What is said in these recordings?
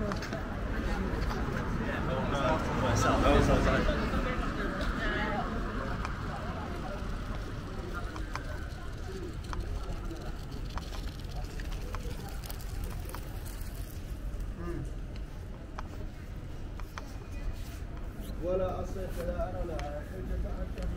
ولا أصيح ولا أنا ولا حجة حتى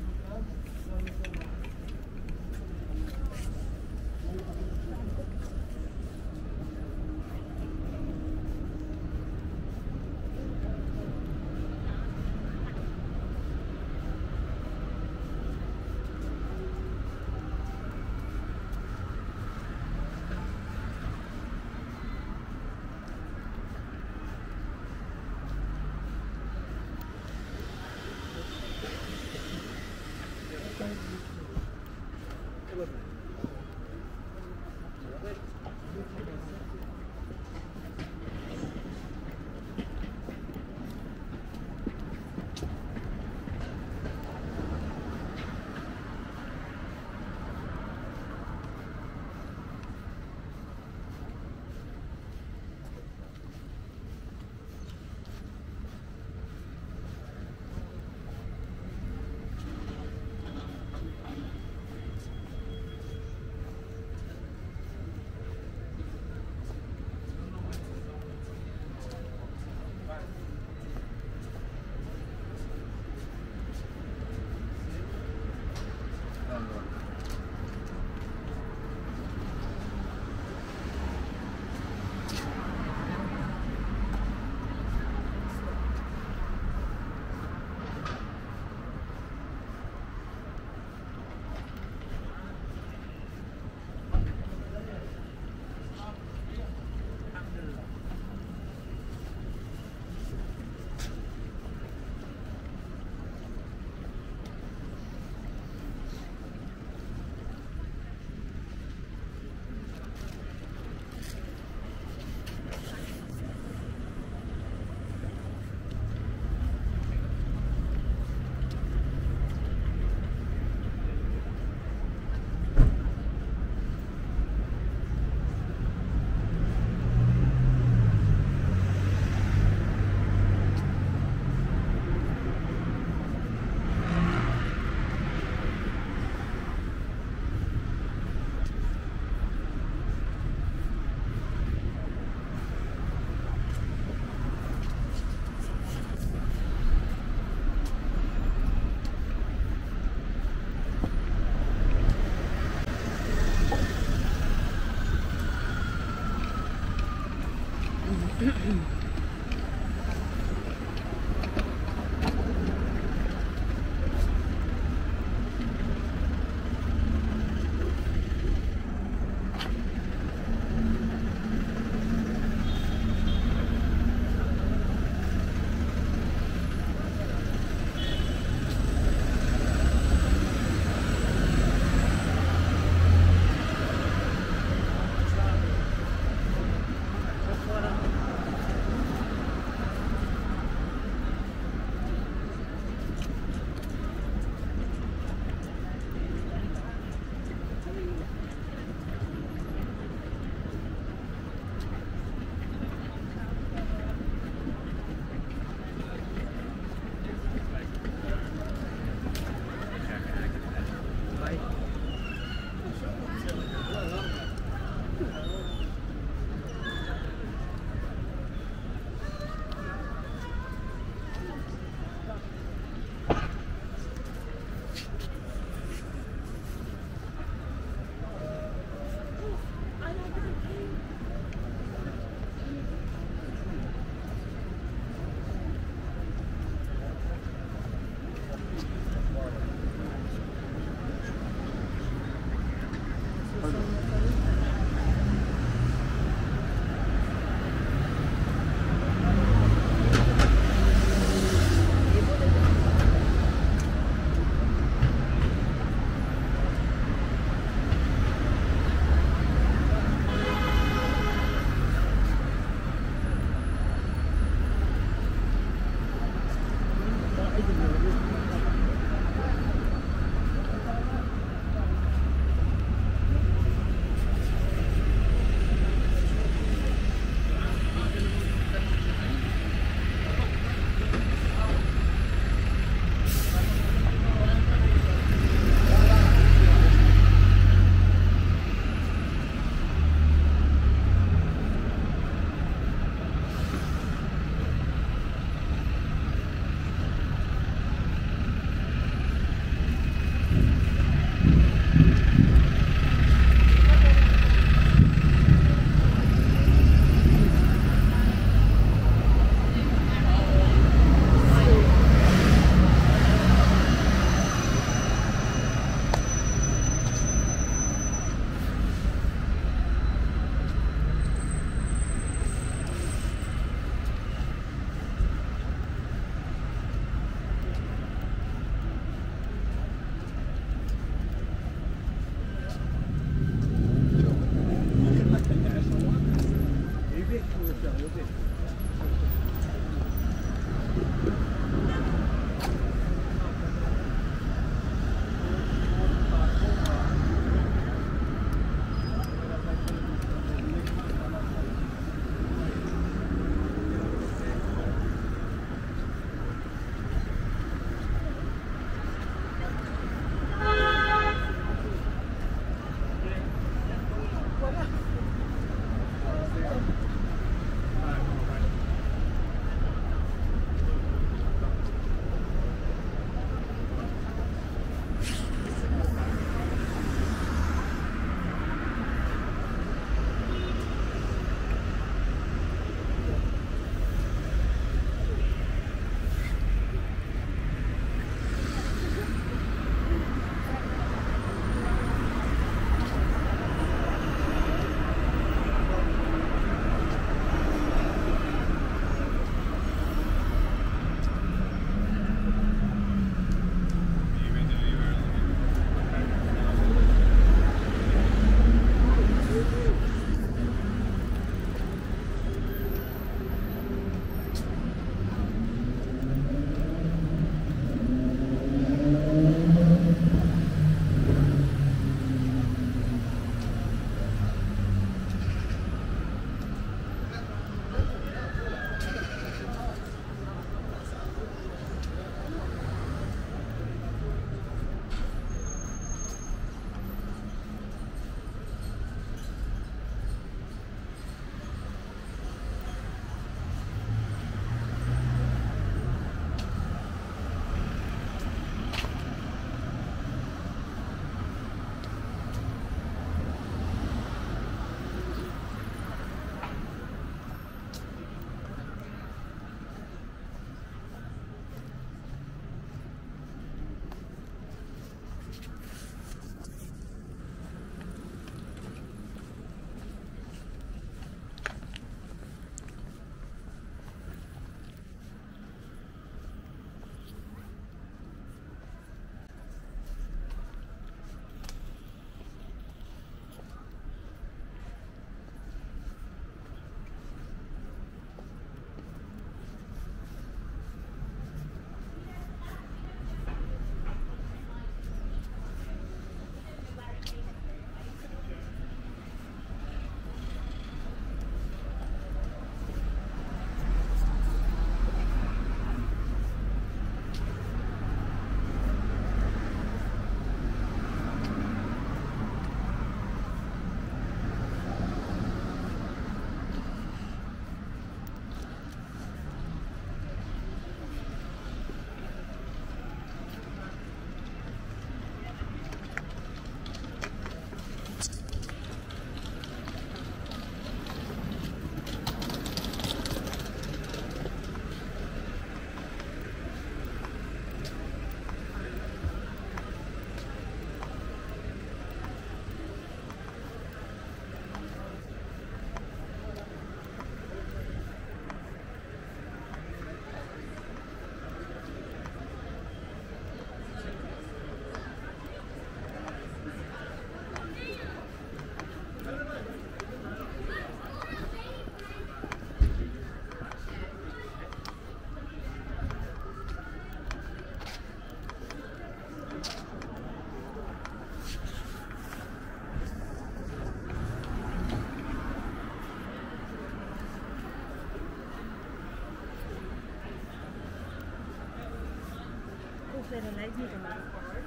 that allows me to move forward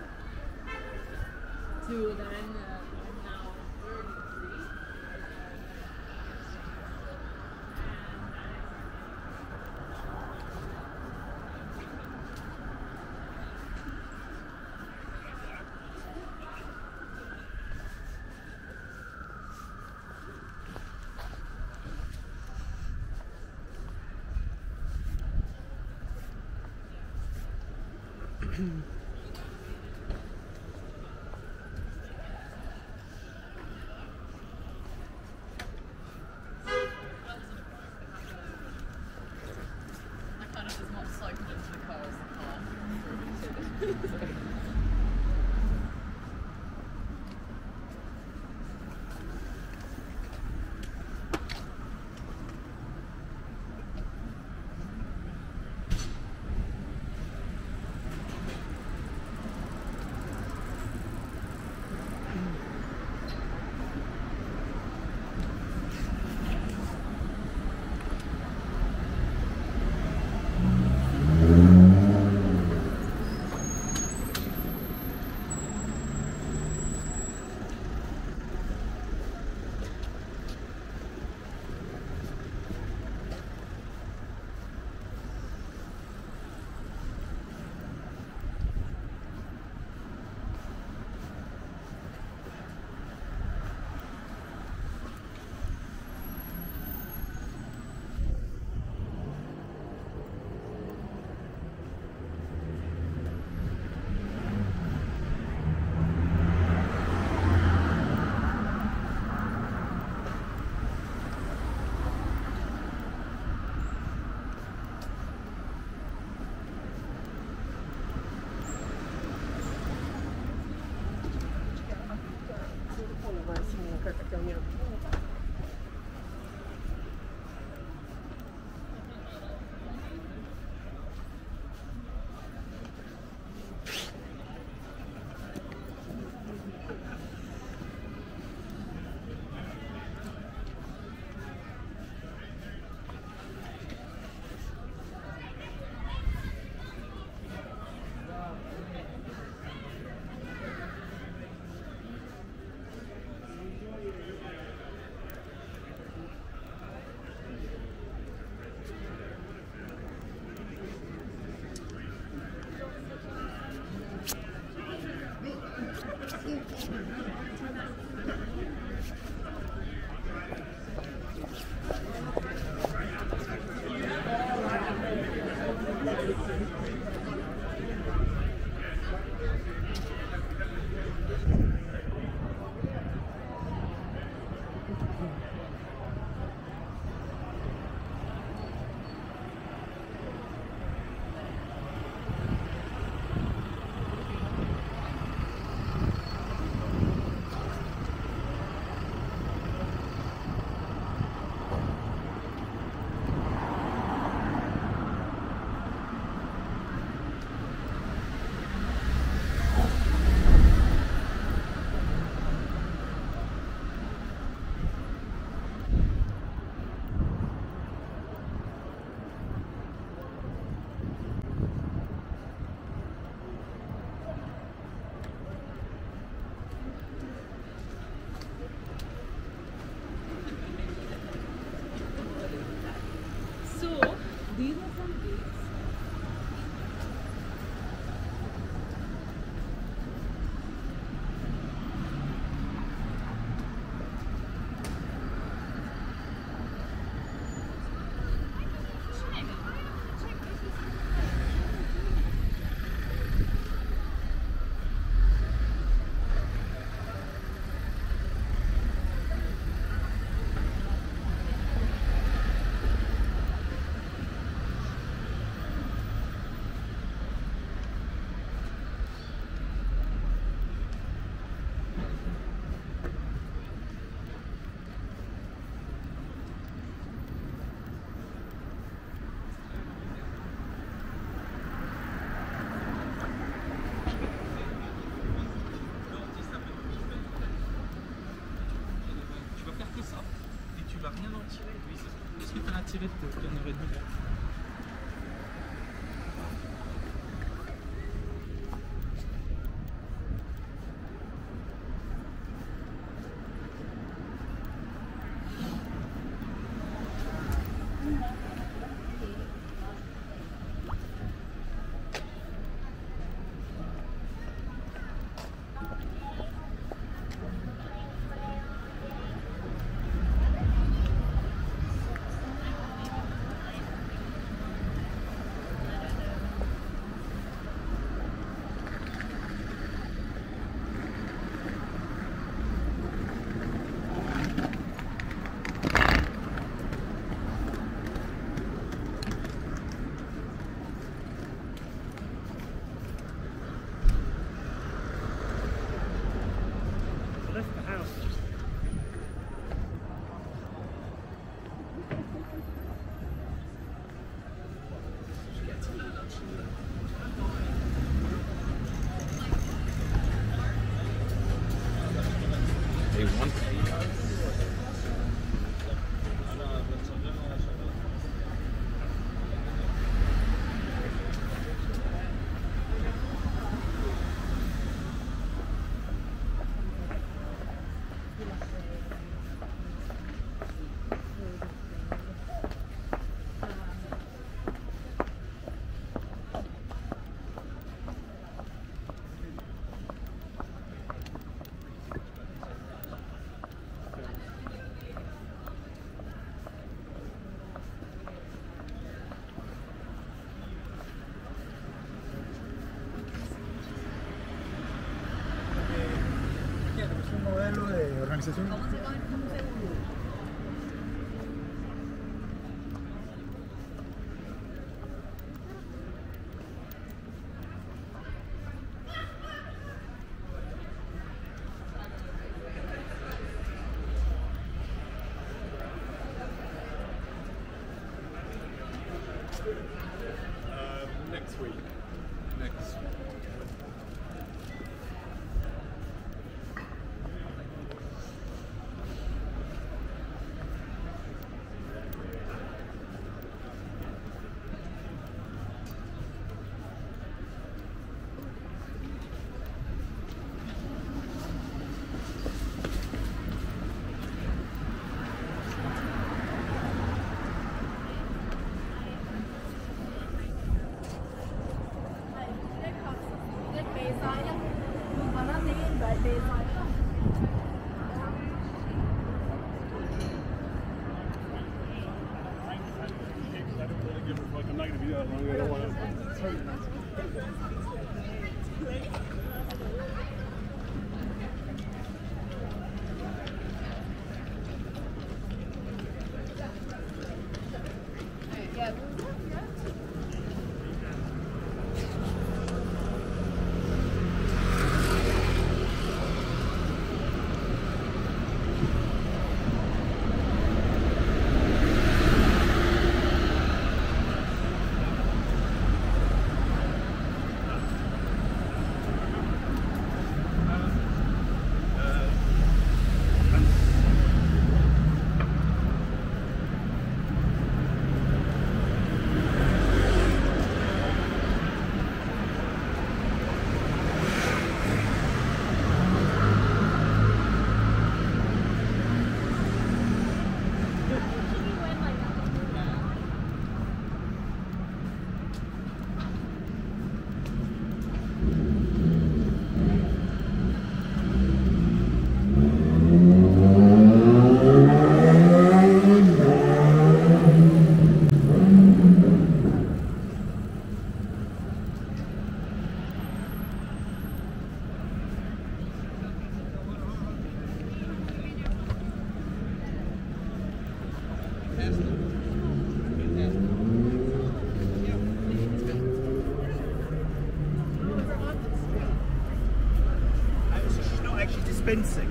to then I'm now 33 de ton heure et demie. conversation? Next week. Next. Fencing.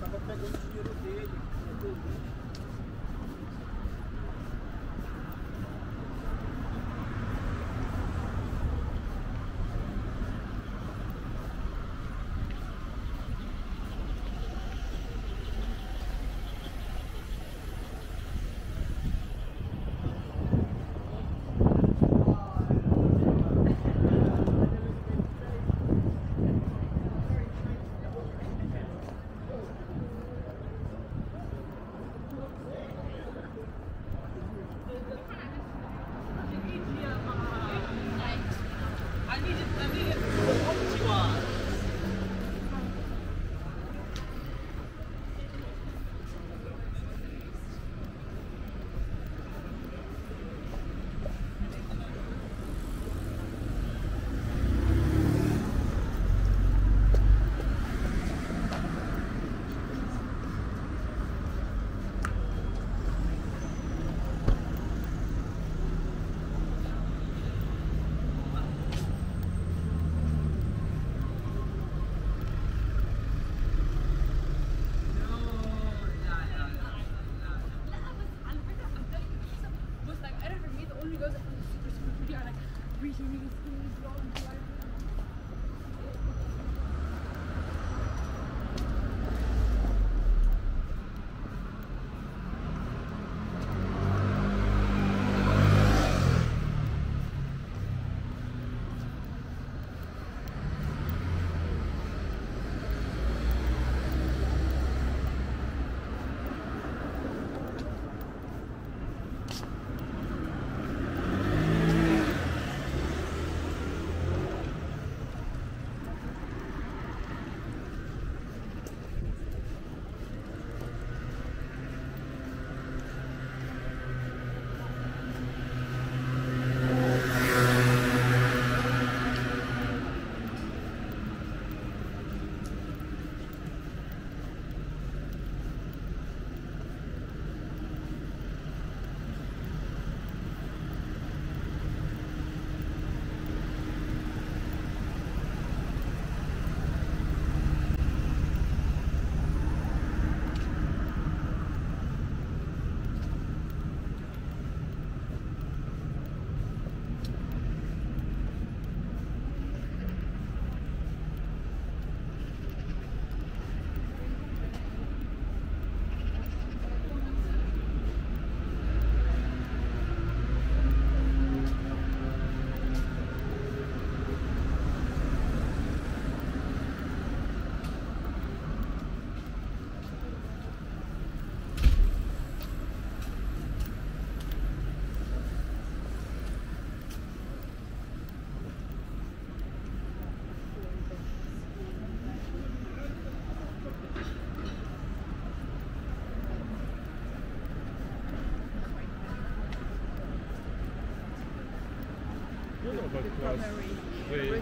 But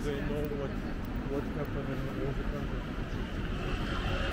they know what happened in all the countries.